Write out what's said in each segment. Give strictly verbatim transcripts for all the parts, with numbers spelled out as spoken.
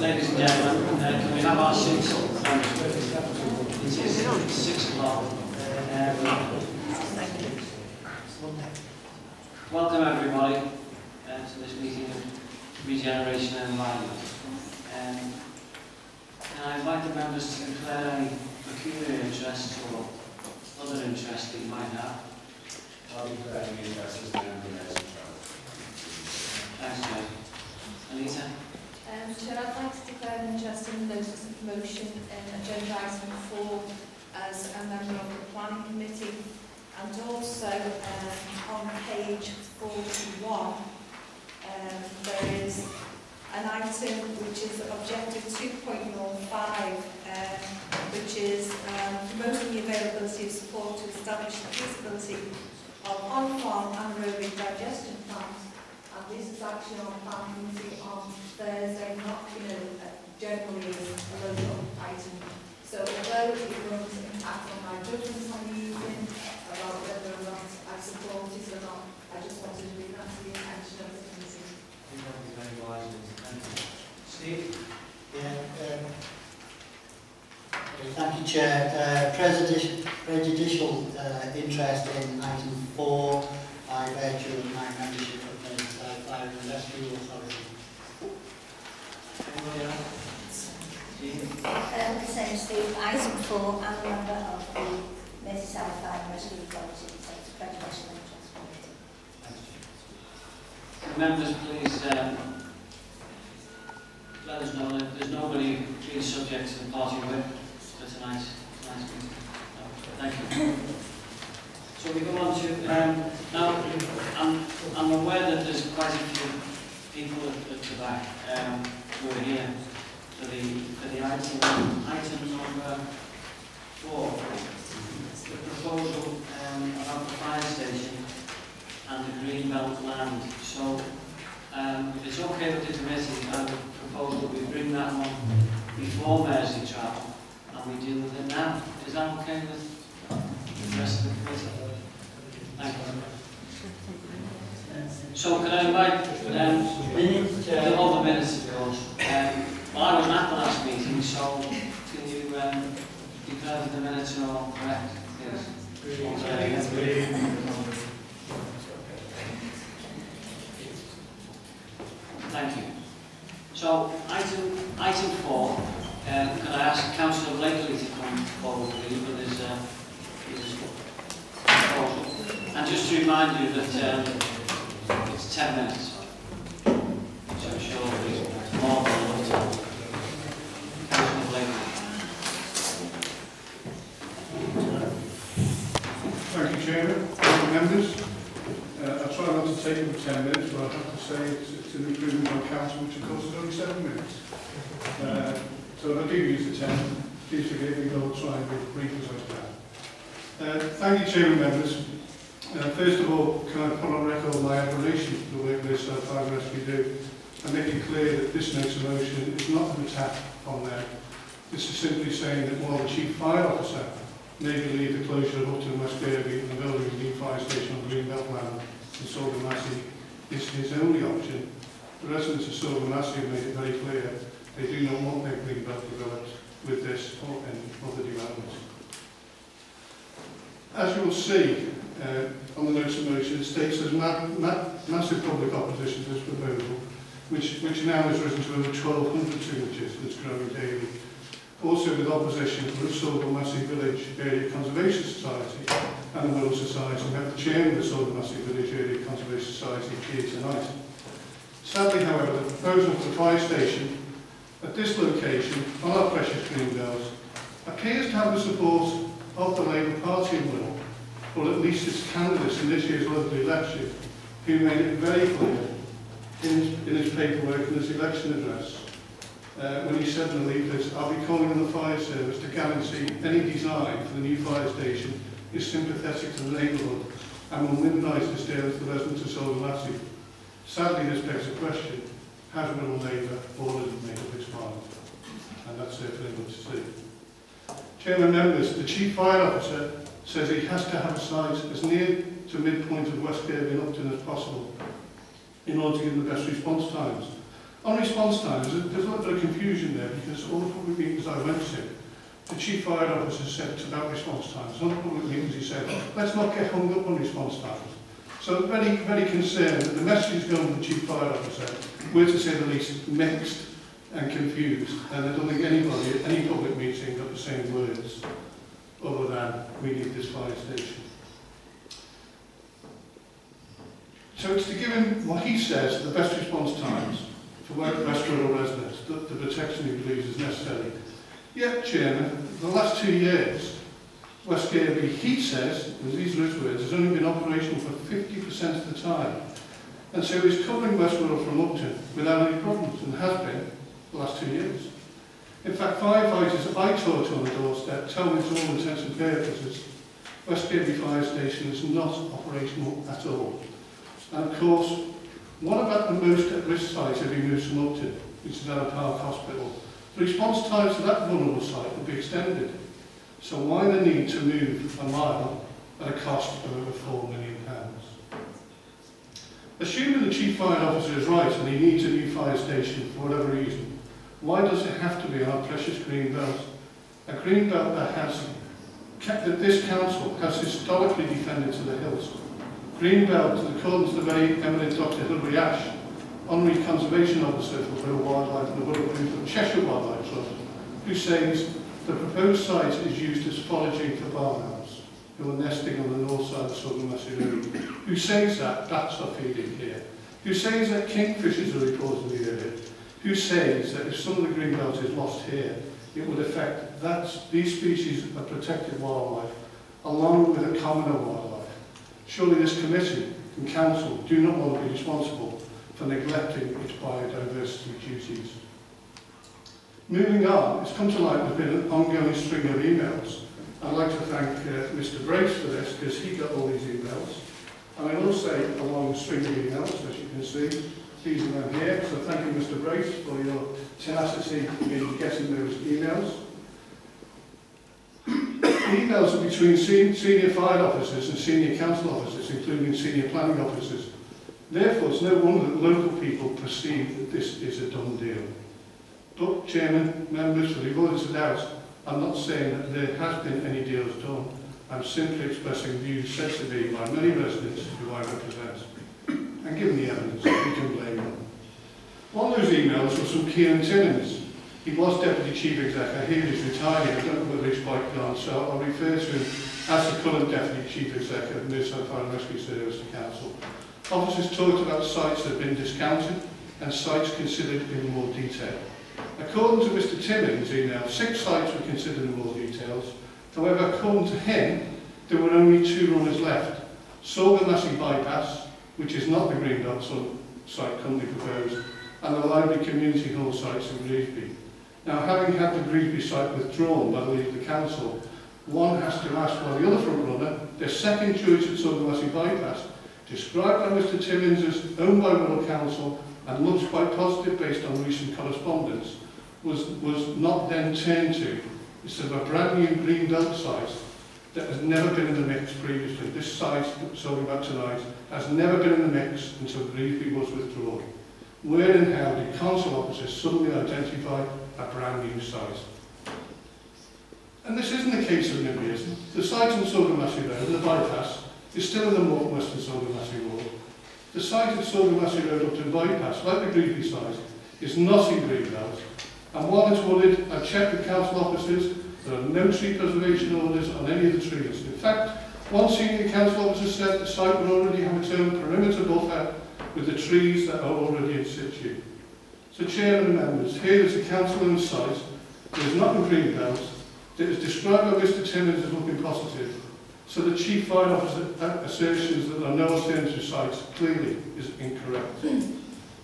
ladies and gentlemen, uh, can we have our seats? It is six o'clock. Uh, welcome everybody uh, to this meeting of Regeneration and Environment. Um, and I'd like the members to declare any peculiar interests or other interests that you might have. I'll be declaring the interests of the M D S and travel. Thanks, Joe. Anita? Um, Chair, I'd like to declare an interest in the notice of motion in agenda item four as a member of the planning committee, and also um, on page forty-one um, there is an item which is objective two point oh five, um, which is um, promoting the availability of support to establish the feasibility of on-farm and roadway digestion plans. And this is actually on planning committee on Thursday, not you know, generally a local item. So although it won't impact on my judgment on the evening about whether or not I support it or not, I just wanted to bring that to the attention of the committee. I think that would be very wise. Steve? Yeah. Um, Thank you, Chair. Uh, prejudi prejudicial uh, interest in item four, by virtue of my membership of the North South Fire and Rescue Authority. Anybody else? Um, the same, Steve. Item four, I'm a member of the Merseyside Fire and Rescue Authority, so it's prejudicial interest. Thank you. Members, please. Um, Let us know that there's nobody being subject to the party whip for tonight's meeting. No, thank you. So we go on to, um, now I'm, I'm aware that there's quite a few people at, at the back um, who are here for the, for the item, item number four, the proposal um, about the fire station and the Greenbelt land. So um, if it's okay with the committee, I would proposal we bring that one before Merseytravel and we deal with it now. Is that okay with the rest of the committee? Thank you. So can I invite um, minutes, the other minutes of course. Um, well, I was at the last meeting, so can you um, declare that the minutes are all correct? Yes. Good evening. Thank you. So, item, item four, um, can I ask Councillor Blakeley to come forward please with his, uh, his proposal? And just to remind you that um, it's ten minutes, so I'm sure it's more than enough time. Councillor Blakeley. Thank you, Chairman. Thank you, members. Uh, I'll try not to take up ten minutes, but I have to say it's it's an improvement on council, which of course is only seven minutes. Uh, so if I do use the ten, please forgive me, I'll try and be as brief as I can. Uh, thank you, Chairman members. Uh, first of all, can I put on record my admiration for the work this South Fire Rescue do, and make it clear that this notice of motion is not an attack on them. This is simply saying that while the Chief Fire Officer may believe the closure of Upton, West Kirby and the building of the new fire station on Greenbelt land in Saughall Massie is his only option, the residents of Saughall Massie have made it very clear they do not want their Greenbelt developed with this or any other development. As you will see uh, on the notice of motion, it states there's ma ma massive public opposition to this proposal, which, which now has risen to over twelve hundred signatures and is growing daily. Also with opposition from the Saughall Massie Village Area Conservation Society and the Wirral Society, we have the chairman of the Saughall Massie Village Area Conservation Society here tonight. Sadly, however, the proposal for the fire station at this location on our precious Greenbelt appears to have the support of the Labour Party in Wirral, or at least its candidates in this year's local election, who made it very clear in, in his paperwork in his election address. Uh, when he said in the leaflets, I'll be calling on the fire service to guarantee any design for the new fire station is sympathetic to the neighbourhood and will minimise the disturbance to the residents of Saughall Massie. Sadly, this begs the question, has Wirral Labour already made up its mind? And that's certainly what to see. Chairman members, the Chief Fire Officer says he has to have a site as near to midpoint of West Kirby and Upton as possible in order to give the best response times. On response times, there's a little bit of confusion there because all the public meetings I went to, the chief fire officer said it's about response times. On the public meetings he said, let's not get hung up on response times. So very, very concerned that the message is going to the chief fire officer, we're to say the least mixed and confused. And I don't think anybody at any public meeting got the same words other than we need this fire station. So it's to give him what he says, the best response times, to work best rural residents, the, the protection he believes is necessary. Yet, Chairman, the last two years, West Kirby, he says, and these are his words, has only been operational for fifty percent of the time. And so he's covering West Wirral from Upton without any problems, and has been the last two years. In fact, firefighters I taught on the doorstep tell me to all intents and purposes, West Kirby Fire Station is not operational at all. And of course, what about the most at-risk site if you move from Upton, which is Arrowe Park Hospital? The response times to that vulnerable site will be extended. So why the need to move a mile at a cost of over four million pounds? Assuming the Chief Fire Officer is right and he needs a new fire station for whatever reason, why does it have to be our precious green belt? A green belt that has kept that this council has historically defended to the hills. Green belt, in accordance with the very eminent Doctor Hilary Ash, Honorary Conservation Officer for Wirral Wildlife and the Wirral Group of Cheshire Wildlife Trust, who says the proposed site is used as foraging for barnhounds, who are nesting on the north side of Saughall Massie Road. Who says that bats are feeding here? Who says that kingfishers are reported in the area? Who says that if some of the green belt is lost here, it would affect that these species of protected wildlife, along with a commoner wildlife? Surely this committee and council do not want to be responsible for neglecting its biodiversity duties. Moving on, it's come to light there's been an ongoing string of emails. I'd like to thank uh, Mister Brace for this, because he got all these emails. And I will say a long string of emails, as you can see. These are down here, so thank you, Mister Brace, for your tenacity in getting those emails. Emails are between se senior fire officers and senior council officers, including senior planning officers. Therefore, it's no wonder that local people perceive that this is a done deal. But, Chairman, members, for the avoidance of doubt, I'm not saying that there has been any deals done. I'm simply expressing views said to me by many residents who I represent. And given the evidence, we can blame them. One of those emails was from Keon Timmins. He was Deputy Chief Exec. I hear he's retiring. I don't know whether he's quite gone, so I'll refer to him as the current Deputy Chief Exec of the North South Fire and Rescue Service and Council. Officers talked about sites that have been discounted and sites considered in more detail. According to Mister Timmins' email, six sites were considered in more details. However, according to him, there were only two runners left. Saughall Massie Bypass, which is not the Green Dot site currently proposed, and the Library Community Hall sites in Greasby. Now, having had the Greasby site withdrawn by the lead of the council, one has to ask why the other front runner, their second choice at Saughall Massie Bypass, described by Mister Timmins as owned by Wirral Council and looks quite positive based on recent correspondence, was, was not then turned to. It's a brand new green belt site that has never been in the mix previously. This site that we're talking about tonight has never been in the mix until Greasby was withdrawn. Where and how did council officers suddenly identify a brand new site? And this isn't the case of nimbyism. The site in Saughall Massie Road, the bypass, is still in the northwestern Saughall Massie ward. The site at Saughall Massie Road Upton bypass, like the Greasby site, is not in green belt. And while it's wooded, I've checked with council officers, there are no tree preservation orders on any of the trees. In fact, one senior council officer said the site would already have its own perimeter buffer with the trees that are already in situ. So, Chairman and members, here is a council-owned site that is not in green belt, that is described by Mister Timmins as looking positive. So the Chief Fire Officer assertions that there are no alternative sites clearly is incorrect.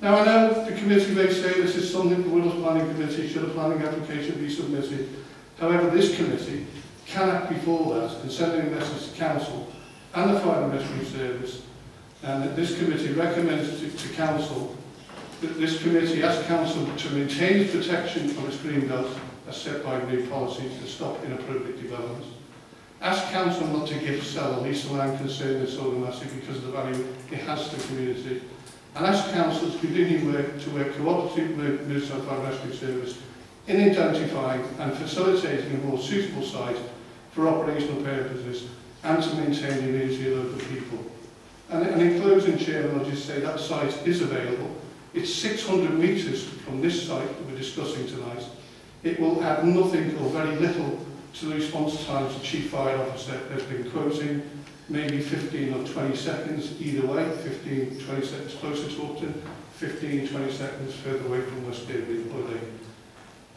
Now I know the committee may say this is something the Wirral Planning Committee should a planning application be submitted. However, this committee can act before that in sending a message to Council and the Fire and Rescue Service, and that this committee recommends to, to Council that this committee asks Council to maintain the protection of its green belt as set by new policies to stop inappropriate developments. Ask Council not to give sell or lease the land concerned in Saughall Massie because of the value it has to the community, and ask Council to continue work to work cooperatively with North South Fire and Rescue Service in identifying and facilitating a more suitable site for operational purposes and to maintain the unity of local people. And, and in closing, Chairman, I'll just say that site is available. It's six hundred metres from this site that we're discussing tonight. It will add nothing or very little to the response times the Chief Fire Officer has been quoting, maybe fifteen or twenty seconds either way, fifteen, twenty seconds closer to Upton, fifteen, twenty seconds further away from West Kirby or Lake.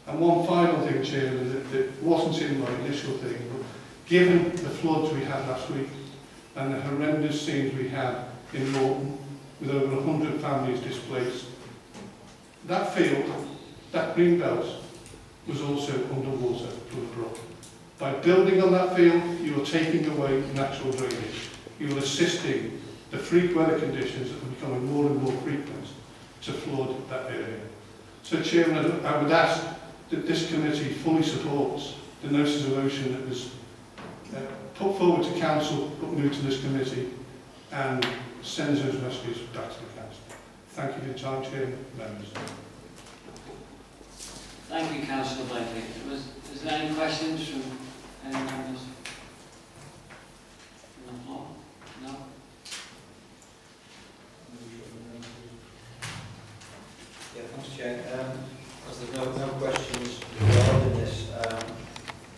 And one final thing, Chairman, that, that wasn't in my initial thing, but given the floods we had last week and the horrendous scenes we had in Norton, with over one hundred families displaced, that field, that green belt, was also underwater to a brook. By building on that field, you are taking away natural drainage. You are assisting the freak weather conditions that are becoming more and more frequent to flood that area. So, Chairman, I would ask that this committee fully supports the notice of motion that was uh, put forward to Council, but moved to this committee, and sends those messages back to the Council. Thank you for your time, Chairman, members. Thank you, Councillor Blakeley. Was, was there any questions from any members? From the floor? No? Yeah, thanks, Chair. Um, as there's no, no questions regarding this, um,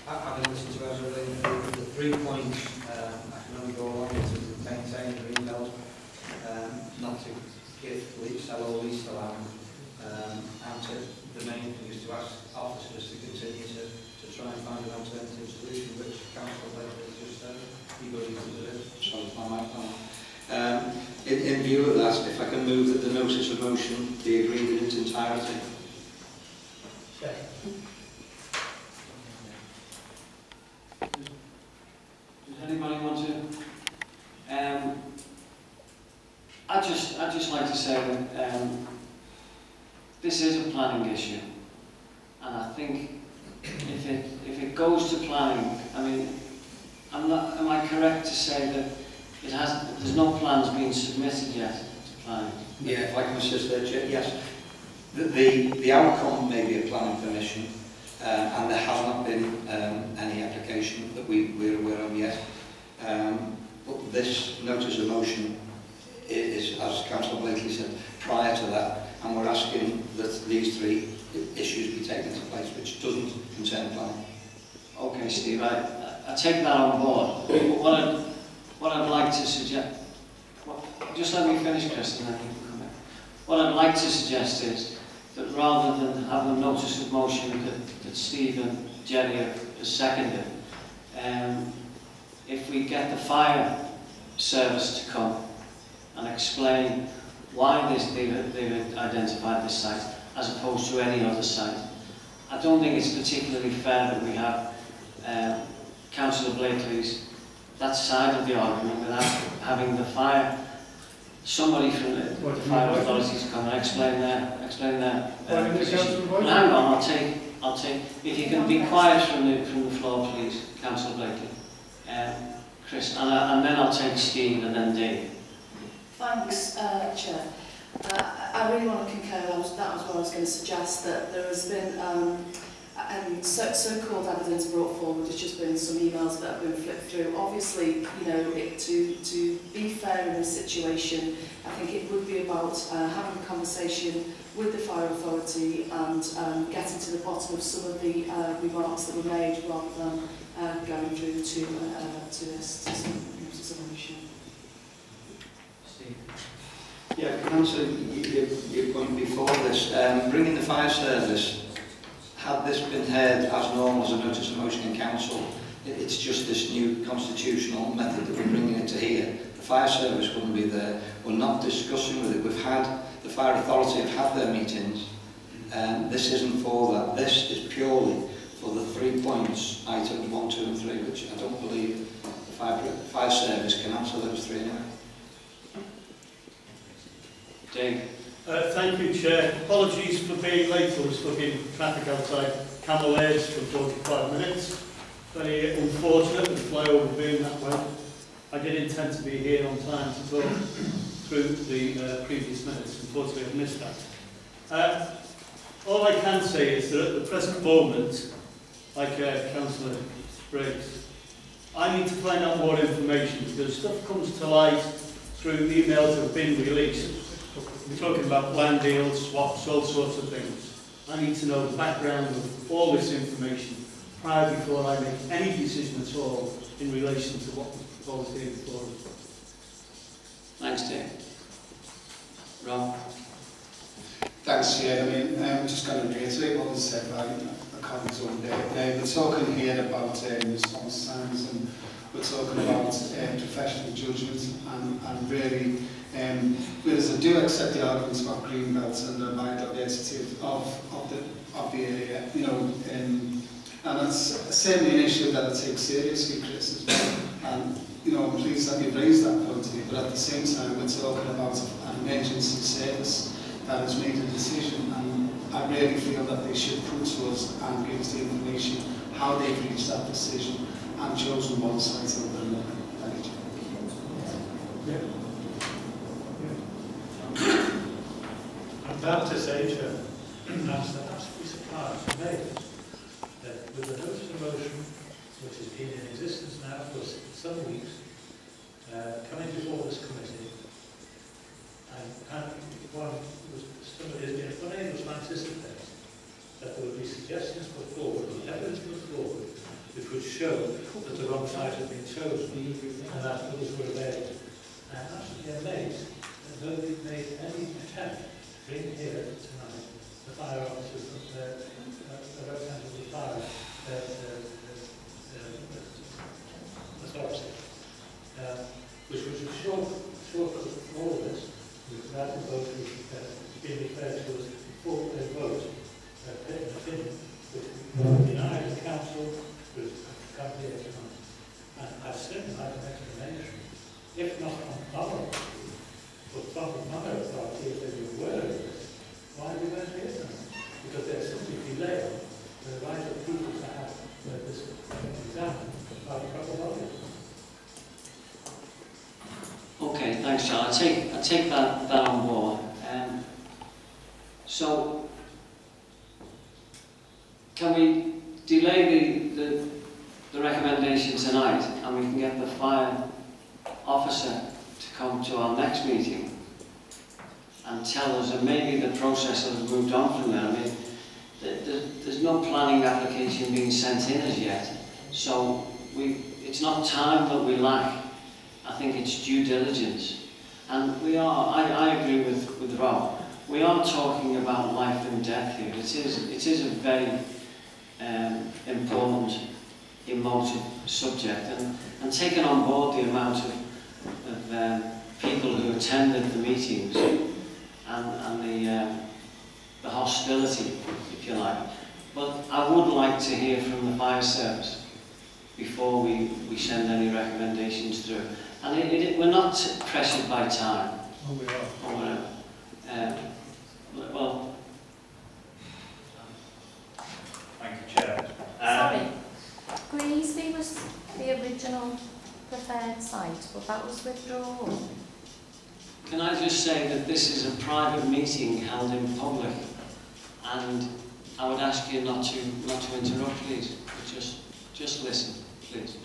having listened to everything, the, the three points um, I can only go along with to maintain green belt, um, not to give lease, sell or lease the land, um, and to the main thing is to ask officers to continue to, to try and find an alternative solution, which Council has just said he believes it. So it's not my plan. Um, in, in view of that, if I can move that the notice of motion be agreed in its entirety. Okay. Does anybody want to? Um, I just, I just like to say that. Um, This is a planning issue, and I think if it if it goes to planning, I mean, I'm not, am I correct to say that it has there's no plans being submitted yet to planning? Yeah, if I can assist there, Chair, yes. The, the the outcome may be a planning permission, uh, and there has not been um, any application that we we're aware of yet. Um, but this notice of motion is, as Councillor Blakeley said, prior to that. And we're asking that these three issues be taken into place, which doesn't concern planning. Okay, Steve, I, I take that on board. But what I'd, what I'd like to suggest, what, just let me finish, Chris, and then you can come in. What I'd like to suggest is that rather than have a notice of motion that, that Steve and Jerry have seconded, um, if we get the fire service to come and explain why this, they've, they've identified this site as opposed to any other site. I don't think it's particularly fair that we have um, Councillor Blakeley's that side of the argument without having the fire, somebody from the, the fire authorities come and explain their explain their uh, position. But hang on, I'll take I'll take. If you can be quiet from the from the floor, please, Councillor Blakeley, um, Chris, and, I, and then I'll take Steve and then Dave. Thanks, uh, Chair. Uh, I really want to concur, that was, that was what I was going to suggest, that there has been um, and so, so-called evidence brought forward, there's just been some emails that have been flipped through. Obviously, you know, it, to, to be fair in this situation, I think it would be about uh, having a conversation with the fire authority and um, getting to the bottom of some of the uh, remarks that were made rather than uh, going through to, uh, to this, to some, to some issue. Yeah, I can answer your, your point before this. Um, bringing the fire service, had this been heard as normal as a notice of motion in Council, it, it's just this new constitutional method that we're bringing it to here. The fire service wouldn't be there. We're not discussing with it. We've had, the fire authority have had their meetings. Um, this isn't for that. This is purely for the three points, items one, two and three, which I don't believe the fire, the fire service can answer those three now. Dave. Uh, thank you, Chair. Apologies for being late. I was stuck in traffic outside Camel Airs for forty-five minutes. Very unfortunate, the flyover being that well. I did intend to be here on time to talk. through the uh, previous minutes. Unfortunately, I've missed that. Uh, all I can say is that at the present moment, like uh, Councillor Briggs, I need to find out more information because stuff comes to light through emails that have been released. We're talking about land deals, swaps, all sorts of things. I need to know the background of all this information prior before I make any decision at all in relation to what was proposed here before. Thanks, Jay. Rob? Thanks, Chair. I mean, I'm just going to reiterate what was said by the colleagues on there. We're talking here about um, response times, and we're talking about um, professional judgment, and, and really, um, whereas I do accept the arguments about green belts and the biodiversity of, of, the, of the area, you know, um, and it's certainly an issue that I take seriously, Chris, as well. And, you know, I'm pleased that you've raised that point to me, but at the same time, we're talking about an emergency service that has made a decision, and I really feel that they should come to us and give us the information how they've reached that decision and chosen one site over another. Thank you. Yeah. Yeah. I'm glad to say, Chair, that's an absolute surprise for me that with the notice of motion, which has been in existence now for some weeks, uh, coming before this committee, and, and one was, somebody has been unable to anticipate that there would be suggestions put forward, evidence put forward, which would show that the wrong site had been chosen and that others were available. I am absolutely amazed that nobody made any attempt to bring here tonight the fire officers from the Road Council Fire Authority, which was short of all of this, that the vote was being referred to as before their vote, an opinion which denied the council. Good. I've come here tonight. And I've certainly had an explanation, if not on our authority, but from the other authority, if they were aware of this, why we weren't here tonight? Because they're simply delaying the right of people to have uh, this examined by the proper body. Okay, thanks, John. I take, I take that, that on board. Um, so, can we delay the, the, the recommendation tonight and we can get the fire officer to come to our next meeting and tell us, and maybe the process has moved on from there. I mean, th th there's no planning application being sent in as yet, so we, it's not time that we lack. I think it's due diligence. And we are, I, I agree with, with Rob, we are talking about life and death here. It is, it is a very Um, important, emotive subject, and, and taken on board the amount of, of um, people who attended the meetings and, and the, um, the hostility, if you like. But I would like to hear from the fire service before we, we send any recommendations through. And it, it, we're not pressured by time. Oh, we are. Or whatever. Um, well, Thank you, Chair. Um, Sorry, Greasby was the original preferred site, but that was withdrawn. Can I just say that this is a private meeting held in public, and I would ask you not to not to interrupt, please. But just just listen, please.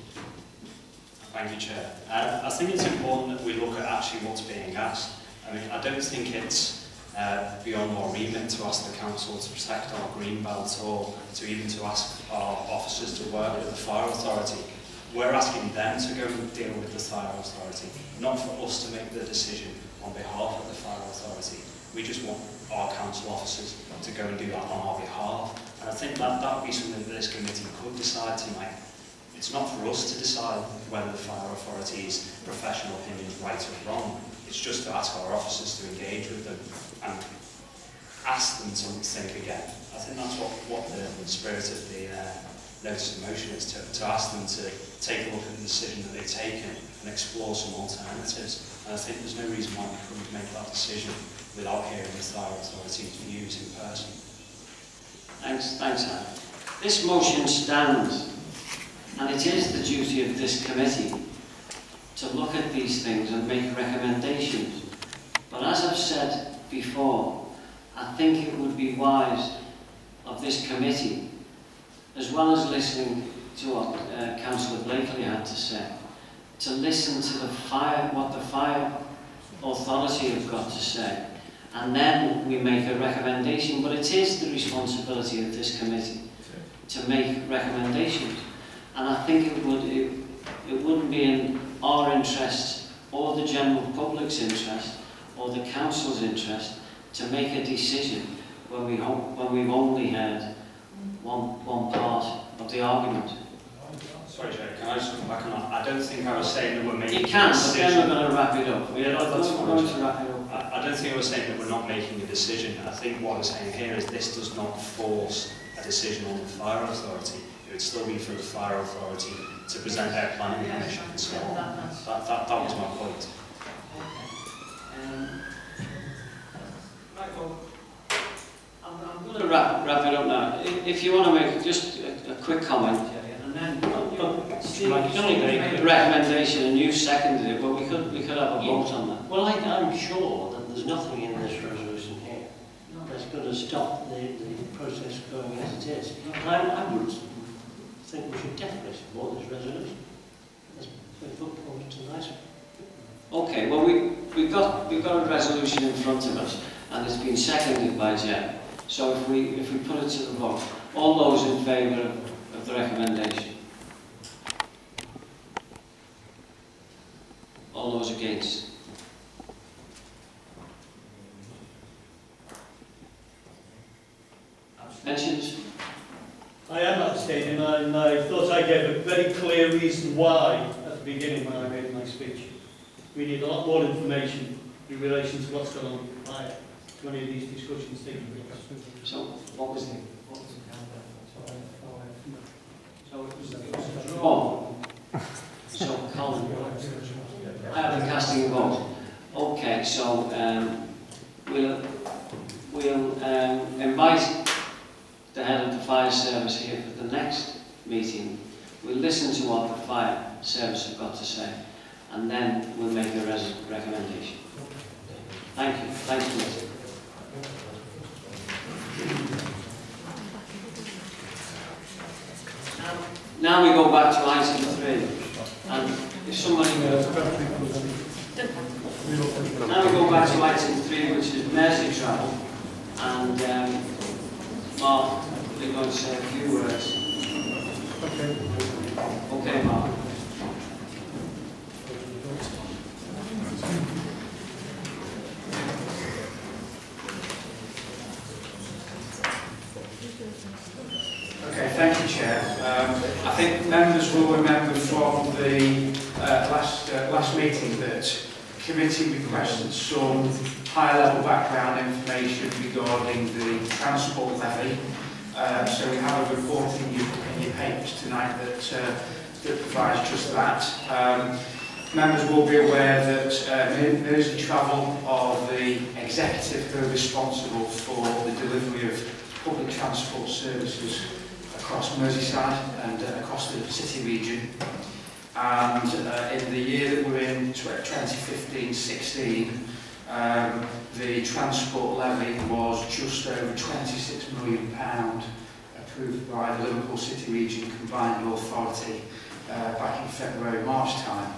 Thank you, Chair. Uh, I think it's important that we look at actually what's being asked. I mean, I don't think it's Uh, beyond our remit to ask the council to protect our green belt or to even to ask our officers to work with the fire authority. We're asking them to go and deal with the fire authority, not for us to make the decision on behalf of the fire authority. We just want our council officers to go and do that on our behalf. And I think that that would be something that this committee could decide tonight. It's not for us to decide whether the fire authority's professional opinion is right or wrong. It's just to ask our officers to engage with them and ask them to think again. I think that's what, what the spirit of the uh, notice of motion is, to, to ask them to take a look at the decision that they've taken and explore some alternatives. And I think there's no reason why we couldn't make that decision without hearing the fire authority's views in person. Thanks, thanks, Anne. This motion stands, and it is the duty of this committee to look at these things and make recommendations But as I've said before, I think it would be wise of this committee, as well as listening to what uh, Councillor Blakeley had to say, to listen to the fire, what the fire authority have got to say, and then we make a recommendation. But it is the responsibility of this committee to make recommendations, and I think it would it, it wouldn't be in our interest or the general public's interest or the council's interest to make a decision when we when we've only heard one one part of the argument. Sorry, Chair, can I just come back on that? I don't think I was saying that we're making. You can. So then we're going to wrap it up. We are not going to wrap it up. I, I don't think I was saying that we're not making a decision. I think what I'm saying here is this does not force a decision on the fire authority. It would still be for the fire authority to present their plan and commission and so on. That, that, that was my point. Um, Michael, I'm, I'm going to wrap, wrap it up now. If, if you want to make just a, a quick comment, and then you only made a recommendation and you seconded it, but we could we could have a vote on that. Well, I, I'm sure that there's nothing in this resolution here that's going to stop the, the process going as it is. And I, I would think we should definitely support this resolution. As we've looked forward to tonight. Okay, well we we've got we've got a resolution in front of us, and it's been seconded by Jen. So if we if we put it to the vote, all those in favour of, of the recommendation. All those against? Abstentions? I am abstaining, and I thought I gave a very clear reason why at the beginning when I made my speech. We need a lot more information in relation to what's going on prior to any of these discussions taking place. So, what was it? What was the So, it was a draw. So, Colin, I have a casting vote. Okay, so um, we'll, we'll um, invite the head of the fire service here for the next meeting. We'll listen to what the fire service have got to say, and then we'll make a res recommendation. Thank you. Thank you, Mister Now we go back to item three. And if somebody goes, now we go back to item three, which is Merseytravel, and um, Mark, you're going to say a few words. Okay. Okay, Mark. Okay, thank you, Chair. Um, I think members will remember from the uh, last uh, last meeting that committee requested some high-level background information regarding the transport levy. Uh, so we have a report in your, in your papers tonight that uh, that provides just that. Um, members will be aware that uh, Merseytravel are the executive who are responsible for the delivery of public transport services across Merseyside and uh, across the city region. And uh, in the year that we're in, twenty fifteen sixteen, um, the transport levy was just over twenty-six million pounds, approved by the Liverpool City Region Combined Authority uh, back in February, March time.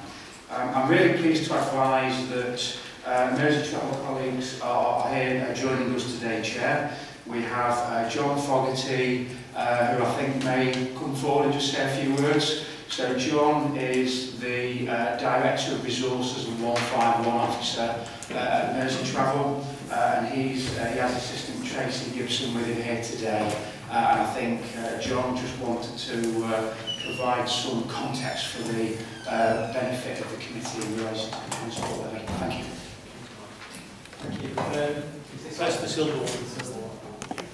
Um, I'm really pleased to advise that uh, Merseytravel colleagues are here uh, joining us today, Chair. We have uh, John Fogarty, uh, who I think may come forward and just say a few words. So John is the uh, Director of Resources and one five one Officer uh, at Merseytravel, uh, and he's, uh, he has Assistant Tracy Gibson with him here today. Uh, and I think uh, John just wanted to uh, provide some context for the uh, benefit of the committee in relation to the transport levy. Thank you. Thank you. Um, that's the silver one.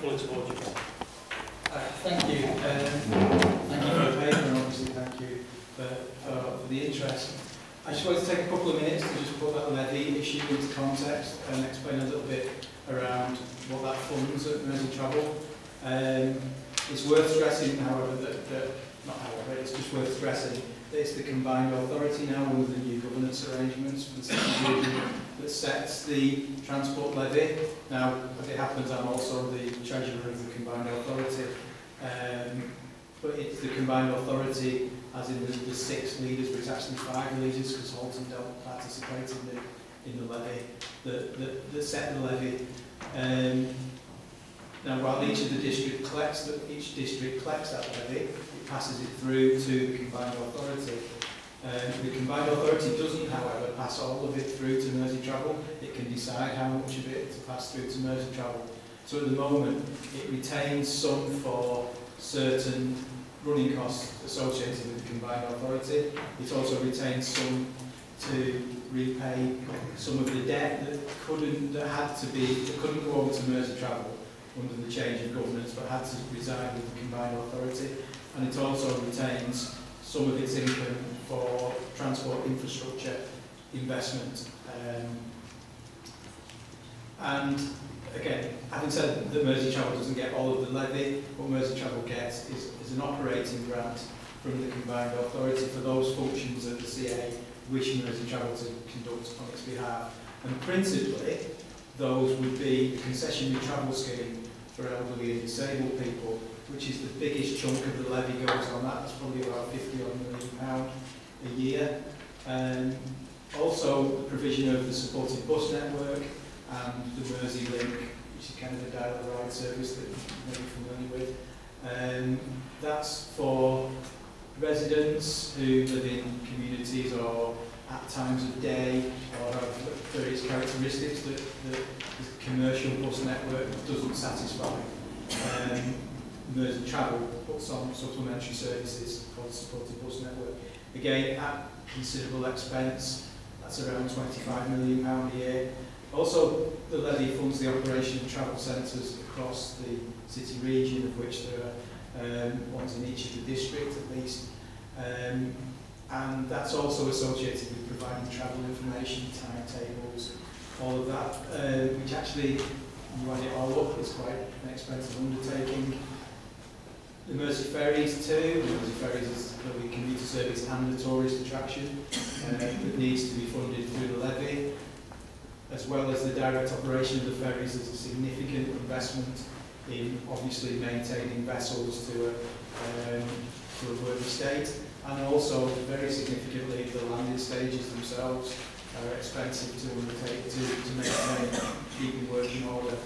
Uh, thank you. Um, thank you for your paper, and obviously thank you for, for, for the interest. I just wanted to take a couple of minutes to just put that levy issue into context and explain a little bit around what that funds at Merseytravel. Um, it's worth stressing, however, that, that not however, it's just worth stressing that it's the combined authority now with the new governance arrangements for the city region that sets the transport levy. Now, as it happens, I'm also the treasurer of the combined authority. Um, but it's the combined authority, as in the, the six leaders, but it's actually five leaders because Halton don't participate in the, in the levy, that, that, that set the levy. Um, Now, while each of the district collects, each district collects that levy, it passes it through to the combined authority. Um, the combined authority doesn't, however, pass all of it through to Merseytravel. It can decide how much of it to pass through to Merseytravel. So at the moment, it retains some for certain running costs associated with the combined authority. It also retains some to repay some of the debt that couldn't, that had to be, that couldn't go over to Merseytravel under the change in governance, but had to reside with the combined authority, and it also retains some of its income for transport infrastructure investment. Um, and again, having said that Merseytravel doesn't get all of the levy, what Merseytravel gets is, is an operating grant from the combined authority for those functions that the C A wish Merseytravel to conduct on its behalf, and principally, those would be the concessionary travel scheme for elderly and disabled people, which is the biggest chunk of the levy goes on that. That's probably about fifty odd million pounds a year. Um, also, the provision of the supported bus network and the Mersey Link, which is kind of the dial ride service that you may be familiar with. Um, that's for residents who live in communities or at times of day or have various characteristics that, that the commercial bus network doesn't satisfy. Um, Merseytravel puts on supplementary services called supported bus network. Again, at considerable expense, that's around twenty-five million pounds a year. Also, the levy funds the operation of travel centres across the city region, of which there are um, ones in each of the districts at least. Um, And that's also associated with providing travel information, timetables, all of that, uh, which actually, you add it all up, it's quite an expensive undertaking. The Mersey Ferries too. The Mersey Ferries is a commuter service and a tourist attraction uh, that needs to be funded through the levy, as well as the direct operation of the ferries is a significant investment in obviously maintaining vessels to a, um, to a worthy state. And also, very significantly, the landing stages themselves are expensive to undertake, to, to maintain, keep in working order.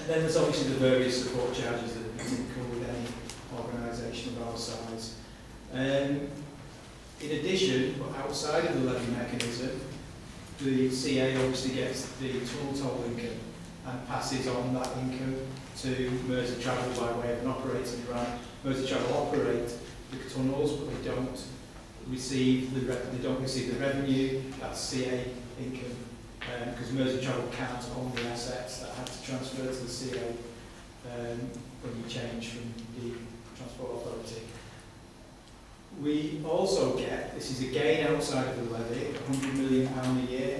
And then there's obviously the various support charges that come with any organisation of our size. Um, in addition, but outside of the levy mechanism, the C A obviously gets the toll toll income and passes on that income to Merseytravel by way of an operating grant. Merseytravel operate the tunnels, but they don't receive the they don't receive the revenue. That's C A income because um, Merseytravel can't own the assets that had to transfer to the C A um, when you change from the Transport Authority. We also get, this is again outside of the levy, one hundred million pounds a year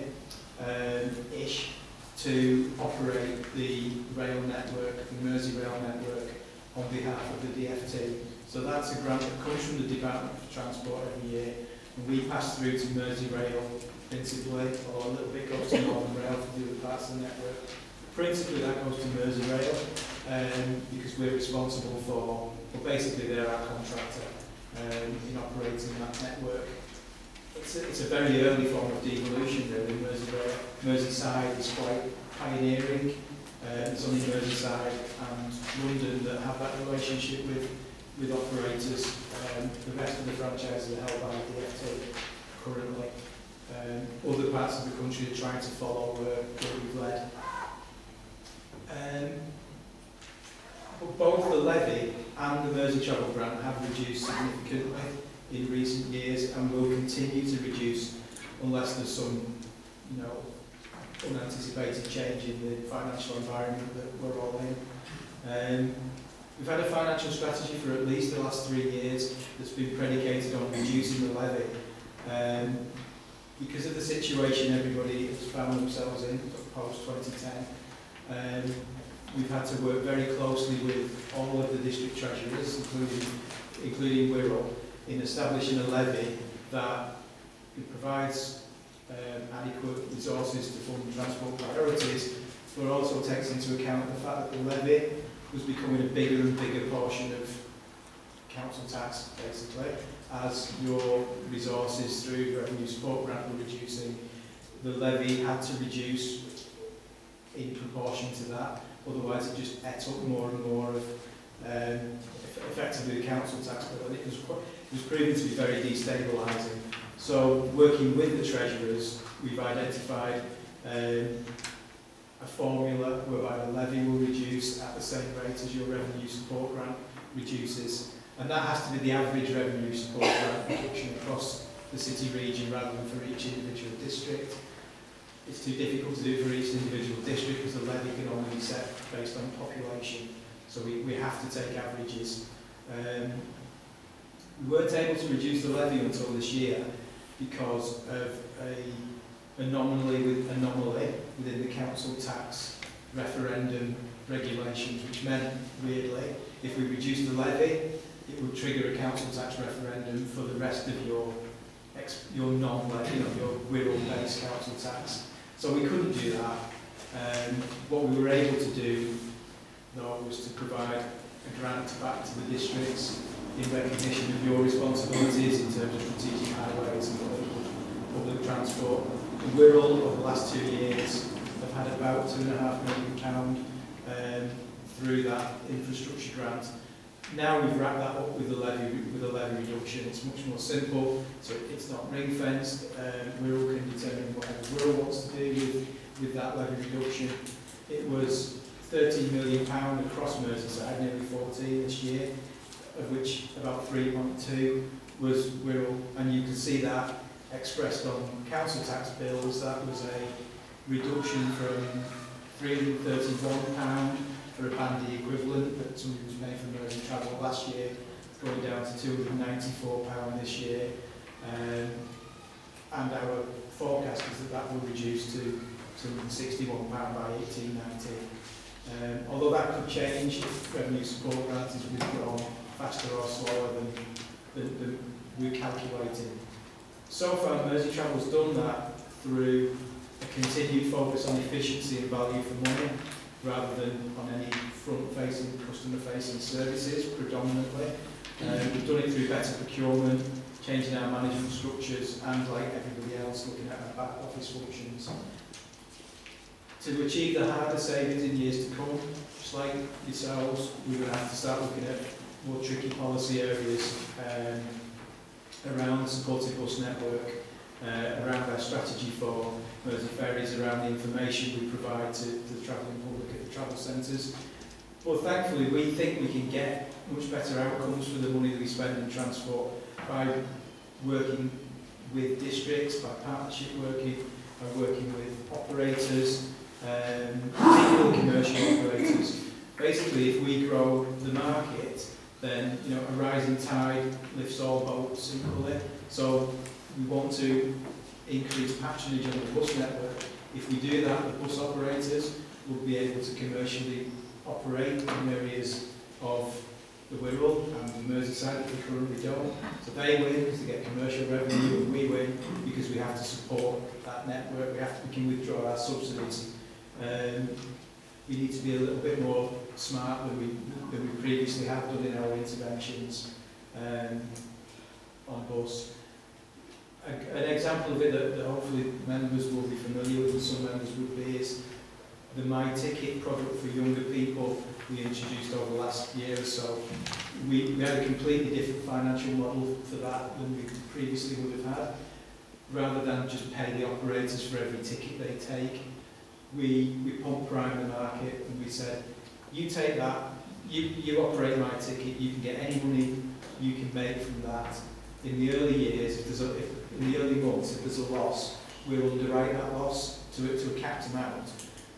um, ish to operate the rail network, the Merseyrail network, on behalf of the D F T. So that's a grant that comes from the Department for Transport every year, and we pass through to Merseyrail principally, or a little bit goes to Northern Rail to do the parts of the network. Principally that goes to Merseyrail, um, because we're responsible for, well basically they're our contractor um, in operating that network. It's a, it's a very early form of devolution really. Merseyrail, Merseyside is quite pioneering. Uh, it's only Merseyside and London that have that relationship with with operators. Um, the rest of the franchises are held by the D F T currently. Um, other parts of the country are trying to follow where we've led. Um, but both the levy and the Merseytravel grant have reduced significantly in recent years and will continue to reduce unless there's some, you know, unanticipated change in the financial environment that we're all in. Um, We've had a financial strategy for at least the last three years that's been predicated on reducing the levy. Um, because of the situation everybody has found themselves in post twenty ten, um, We've had to work very closely with all of the district treasurers, including, including Wirral, in establishing a levy that provides um, adequate resources to fund transport priorities, but also takes into account the fact that the levy was becoming a bigger and bigger portion of council tax, basically, as your resources through revenue support grant were reducing. The levy had to reduce in proportion to that, otherwise it just ate up more and more of um, effectively the council tax bill, and it was, it was proven to be very destabilising. So working with the treasurers, we've identified um, a formula whereby the levy will reduce at the same rate as your revenue support grant reduces. And that has to be the average revenue support grant reduction across the city region rather than for each individual district. It's too difficult to do for each individual district because the levy can only be set based on population. So we, we have to take averages. Um, we weren't able to reduce the levy until this year because of a anomaly, with, anomaly within the council tax referendum regulations, which meant, weirdly, if we reduced the levy, it would trigger a council tax referendum for the rest of your your non-levy, you know, your Wirral-based council tax. So we couldn't do that. Um, what we were able to do, though, was to provide a grant back to the districts in recognition of your responsibilities in terms of strategic highways and public transport. And Wirral, over the last two years, have had about two and a half million pound um, through that infrastructure grant. Now we've wrapped that up with a levy, with a levy reduction. It's much more simple, so it's not ring fenced. Um, Wirral can determine whatever Wirral wants to do with, with that levy reduction. It was thirteen million pounds across Merseyside, nearly fourteen this year, of which about three point two was Wirral, and you can see that expressed on council tax bills. That was a reduction from three hundred and thirty-one pounds for a bandy equivalent that somebody was paying for Merseytravel last year, going down to two hundred and ninety-four pounds this year, um, and our forecast is that that will reduce to two hundred and sixty-one pounds by eighteen ninety. Um, although that could change if revenue support grant is withdrawn faster or slower than, than, than we're calculating. So far, Merseytravel's done that through a continued focus on efficiency and value for money, rather than on any front-facing, customer-facing services, predominantly. Um, we've done it through better procurement, changing our management structures, and like everybody else, looking at our back office functions. To achieve the harder savings in years to come, just like yourselves, we're going to have to start looking at more tricky policy areas um, around the supported bus network, uh, around our strategy for Mersey ferries, around the information we provide to, to the travelling public at the travel centres. Well, thankfully, we think we can get much better outcomes for the money that we spend in transport by working with districts, by partnership working, by working with operators, um, particularly commercial operators. Basically, if we grow the market, then, you know, a rising tide lifts all boats equally. So we want to increase patronage on the bus network. If we do that, the bus operators will be able to commercially operate in areas of the Wirral and the Merseyside that we currently don't. So they win because they get commercial revenue, and we win because we have to support that network. We have to we can withdraw our subsidies. Um, we need to be a little bit more smart than we, than we previously have done in our interventions um, on bus. An example of it that, that hopefully members will be familiar with, and some members would be, is the MyTicket product for younger people we introduced over the last year or so. We, we had a completely different financial model for that than we previously would have had. Rather than just pay the operators for every ticket they take, we, we pump prime the market, and we said, you take that, you, you operate MyTicket, you can get any money you can make from that. In the early years, if there's a, if, in the early months, if there's a loss, we'll underwrite that loss to, to a capped amount.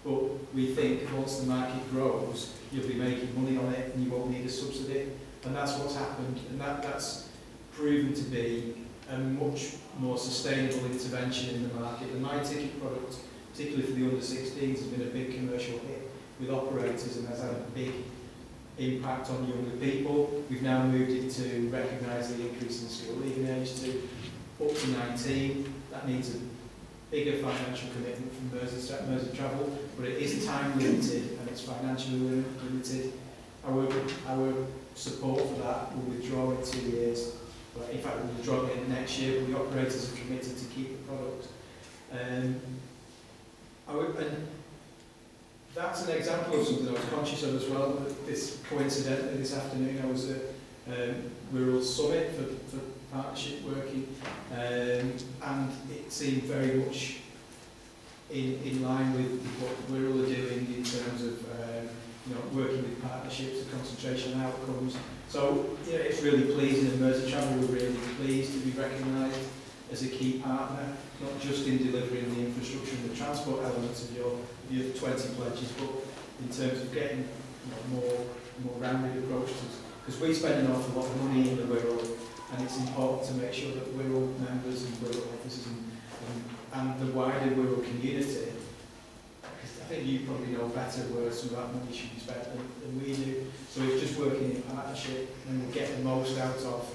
But we think once the market grows, you'll be making money on it and you won't need a subsidy. And that's what's happened. And that, that's proven to be a much more sustainable intervention in the market. The MyTicket product, particularly for the under sixteens, has been a big commercial hit with operators, and that's had a big impact on younger people. We've now moved it to recognise the increase in school leaving age to up to nineteen. That needs a bigger financial commitment from Merseytravel, but it is time limited and it's financially limited. Our, our support for that will withdraw in two years. But in fact, we'll withdraw it next year, but the operators are committed to keep the product. Um, our, and that's an example of something I was conscious of as well. That this coincidentally, this afternoon I was at um, Wirral Summit for, for partnership working, um, and it seemed very much in in line with what Wirral are doing in terms of um, you know, working with partnerships and concentration on outcomes. So yeah, it's really pleasing, and Merseytravel were really pleased to be recognised as a key partner, not just in delivering the infrastructure and the transport elements of your, your twenty pledges, but in terms of getting you know, more more rounded approaches. Because we spend an awful lot of money in the Wirral, and it's important to make sure that Wirral members and Wirral officers and, and, and the wider Wirral community, because I think you probably know better where some of that money should be spent than, than we do. So it's just working in partnership, and we'll get the most out of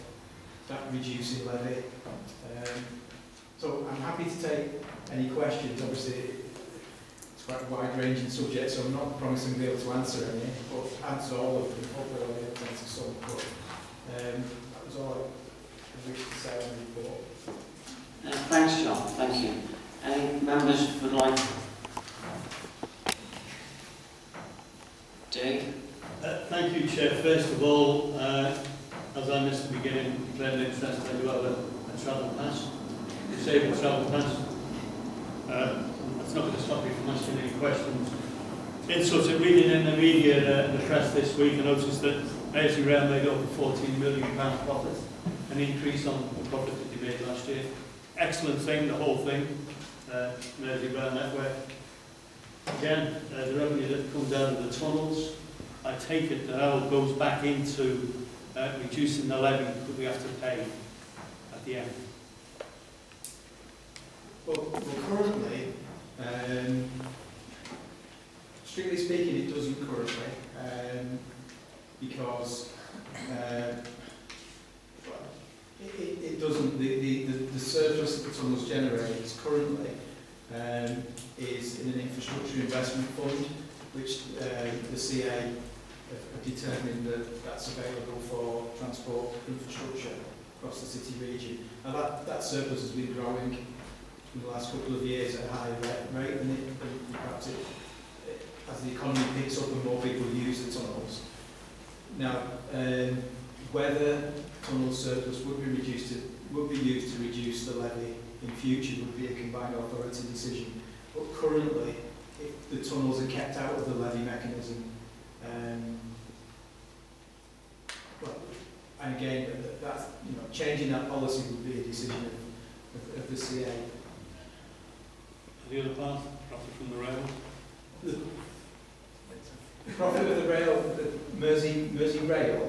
that reducing levy. Um, so I'm happy to take any questions. Obviously it's quite a wide-ranging subject, so I'm not promising to be able to answer any, but answer all of them. Hopefully I'll be able to answer some. But um, that was all I wished to say on the report. Uh, thanks, John. Thank you. Any members would like to? Dave? Uh, thank you, Chair. First of all, uh, as I missed the beginning, I declared an interest. I do have a, a travel pass, disabled travel pass. Uh, that's not going to stop you from asking any questions. In sort of reading in the media, uh, the press this week, I noticed that A S U Rail made over fourteen million pounds profit, an increase on the profit that they made last year. Excellent thing, the whole thing, uh, A S U Rail network. Again, uh, the revenue that comes out of the tunnels, I take it that all goes back into Uh, reducing the levy that we have to pay at the end. Well, well currently, um, strictly speaking, it doesn't currently, um, because uh, it, it, it doesn't. The, the, the surplus that the tunnels generates currently um, is in an infrastructure investment fund, which uh, the C A have determined that that's available for transport infrastructure across the city region. And that, that surplus has been growing in the last couple of years at a higher rate, and it, and perhaps it, it, as the economy picks up and more people use the tunnels. Now, um, whether tunnel surplus would be reduced to, would be used to reduce the levy in future would be a combined authority decision. But currently, if the tunnels are kept out of the levy mechanism, Um, well, and again, that's, you know, changing that policy would be a decision of, of, of the C A. The other part, profit from the rail. The profit of the rail, the Mersey, Merseyrail,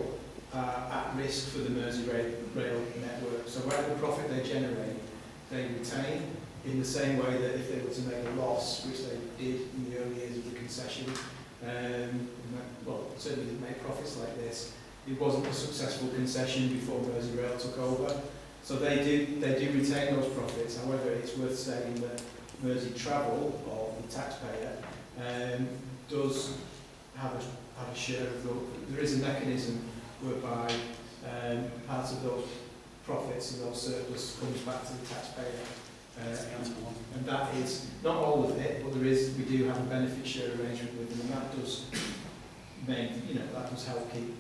are at risk for the Merseyrail rail network. So whatever profit they generate, they retain, in the same way that if they were to make a loss, which they did in the early years of the concession. Um, well, certainly didn't make profits like this. It wasn't a successful concession before Merseyrail took over, so they do they do retain those profits. However, it's worth saying that Merseytravel, or the taxpayer, um, does have a, have a share of the. There is a mechanism whereby um, part of those profits and those surplus comes back to the taxpayer. Uh, and, and that is not all of it, but there is. We do have a benefit share arrangement with them, and that does make you know that does help keep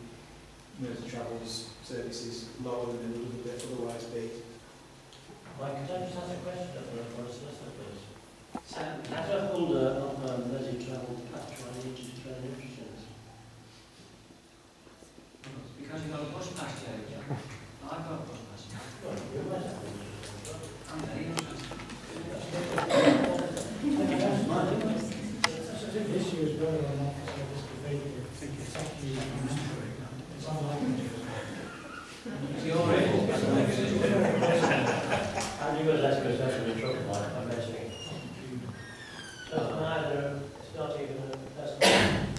Merseytravel's services lower than they would have otherwise be. Well, could I just ask a question for a solicitor, please? So, as a holder of um, Merseytravel patch, I need to declare an interest in this. Because you've got a bus patch there, yeah. I've got a bus patch. Well, you're right. I'm very interested. Issue is whether or not the service behaviour is actually it's unlikely to be. You're able to and you were less concerned with trouble by mentioning it. So either it's not even a personal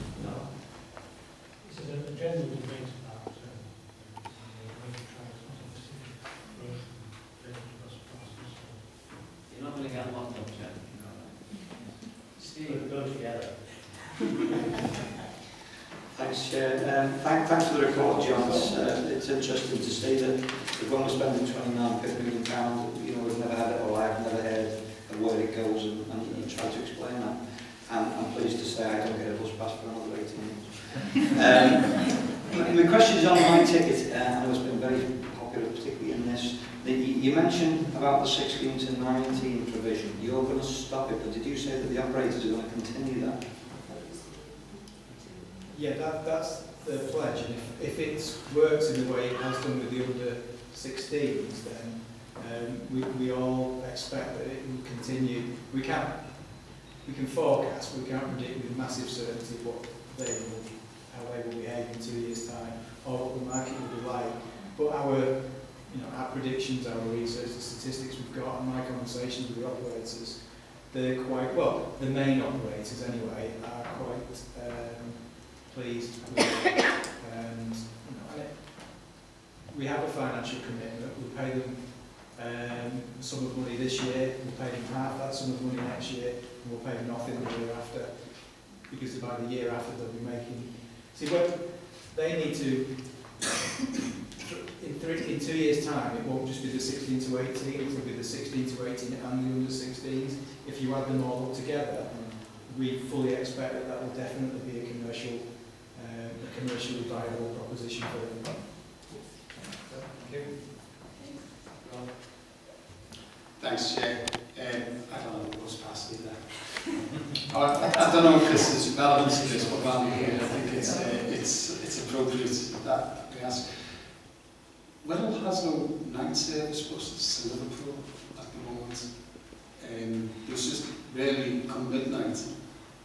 Chair. Um, thank, thanks for the report, John. It's, uh, it's interesting to see that if one was spending twenty-nine, fifty million pounds, you know, we've never had it, or I've never heard of where it goes, and, and, and try to explain that. And I'm pleased to say I don't get a bus pass for another eighteen months. Um, my question is on MyTicket, uh, I know it's been very popular, particularly in this. The, you mentioned about the sixteen to nineteen provision. You're going to stop it, but did you say that the operators are going to continue that? Yeah, that, that's the pledge, and if, if it works in the way it has done with the under sixteens, then um, we, we all expect that it will continue. We can't, we can forecast, we can't predict with massive certainty what they will, how they will behave in two years' time, or what the market will be like. But our, you know, our predictions, our research, the statistics we've got, and my conversations with the operators, they're quite, well, the main operators anyway, are quite. Um, pleased with it. And, you know, and it, we have a financial commitment. We pay them um, some of the money this year, we'll pay them half that sum of money next year, and we'll pay them nothing the year after, because by the year after they'll be making. See, when they need to, in, three, in two years' time, it won't just be the sixteen to eighteen, it will be the sixteen to eighteen and the under sixteens. If you add them all up together, we fully expect that that will definitely be a commercial. Um, a commercially viable proposition for them. Thank you. Thanks, Chair. Um, I don't know the bus pass either. I, I don't know if this is relevant to this, but I think it's, uh, it's, it's appropriate that we ask. Wirral has no night service buses to Liverpool at the moment. Um, there's just rarely come midnight.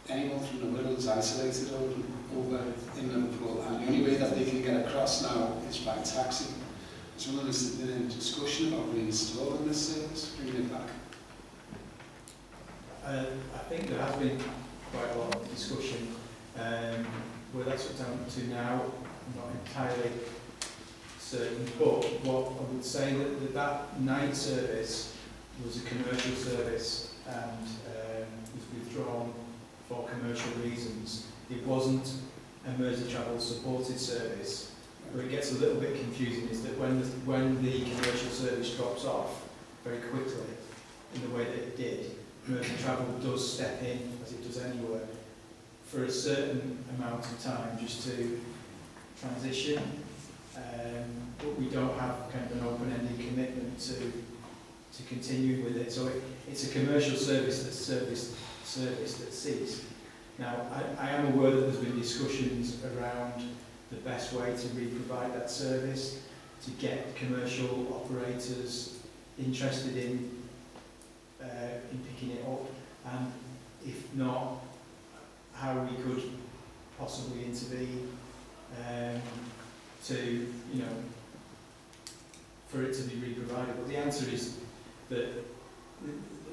Anyone from the Wirral is isolated over, over in Liverpool, and the only way that they can get across now is by taxi. Someone has been in discussion about reinstalling this service, bringing it back. Uh, I think there has been quite a lot of discussion. Um, where that's what I'm up to now, I'm not entirely certain, but what I would say that that, that night service was a commercial service and um, was withdrawn for commercial reasons. It wasn't a Merseytravel supported service. Where it gets a little bit confusing is that when the, when the commercial service drops off very quickly, in the way that it did, Merseytravel does step in, as it does anywhere, for a certain amount of time just to transition. Um, but we don't have kind of an open-ended commitment to, to continue with it. So it, it's a commercial service that's serviced service that ceased. Now, I, I am aware that there's been discussions around the best way to re-provide that service, to get commercial operators interested in, uh, in picking it up, and if not, how we could possibly intervene um, to, you know, for it to be re-provided. But the answer is that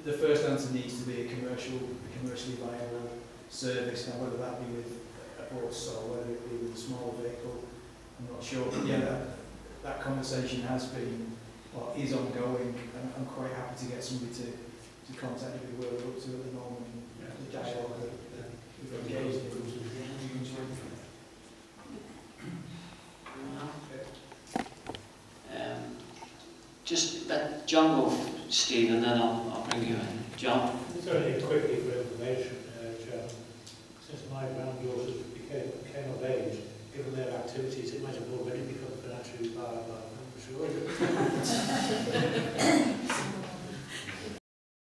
the first answer needs to be a commercial, a commercially viable service. Now, whether that be with a bus or whether it be with a small vehicle, I'm not sure. But yeah, that, that conversation has been, or is ongoing, and I'm quite happy to get somebody to, to contact you where we're up to at the moment, yeah. The dialogue that uh, we've engaged in. Um, just let John go, Steve, and then I'll, I'll bring you in. John? It's only quickly for information, uh, John. Since my granddaughters became, became of age, given their activities, it might have already become financially viable, I'm sure.